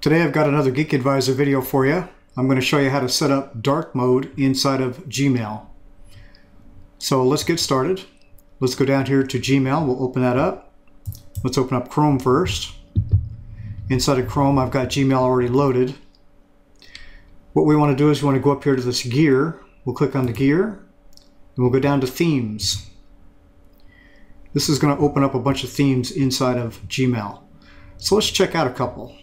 Today I've got another Geek Advisor video for you. I'm going to show you how to set up dark mode inside of Gmail. So let's get started. Let's go down here to Gmail. We'll open that up. Let's open up Chrome first. Inside of Chrome, I've got Gmail already loaded. What we want to do is we want to go up here to this gear. We'll click on the gear and we'll go down to themes. This is going to open up a bunch of themes inside of Gmail. So let's check out a couple.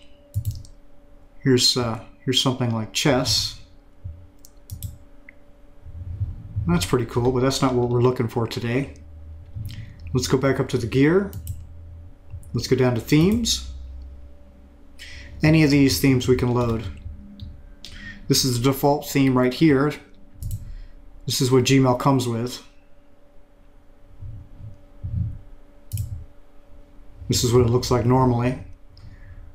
Here's something like chess. That's pretty cool, but that's not what we're looking for today. Let's go back up to the gear. Let's go down to themes. Any of these themes we can load. This is the default theme right here. This is what Gmail comes with. This is what it looks like normally.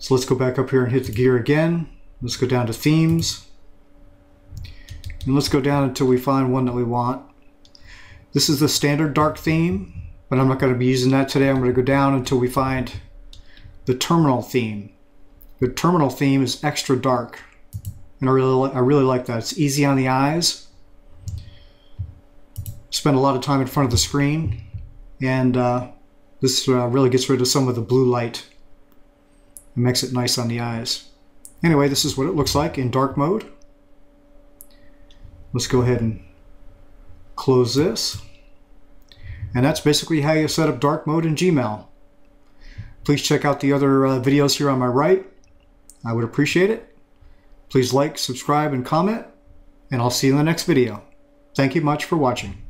So let's go back up here and hit the gear again. Let's go down to themes. And let's go down until we find one that we want. This is the standard dark theme, but I'm not going to be using that today. I'm going to go down until we find the terminal theme. The terminal theme is extra dark. And I really like that. It's easy on the eyes. Spend a lot of time in front of the screen. And this really gets rid of some of the blue light. It makes it nice on the eyes. Anyway, this is what it looks like in dark mode. Let's go ahead and close this. And that's basically how you set up dark mode in Gmail. Please check out the other videos here on my right. I would appreciate it. Please like, subscribe, and comment. And I'll see you in the next video. Thank you much for watching.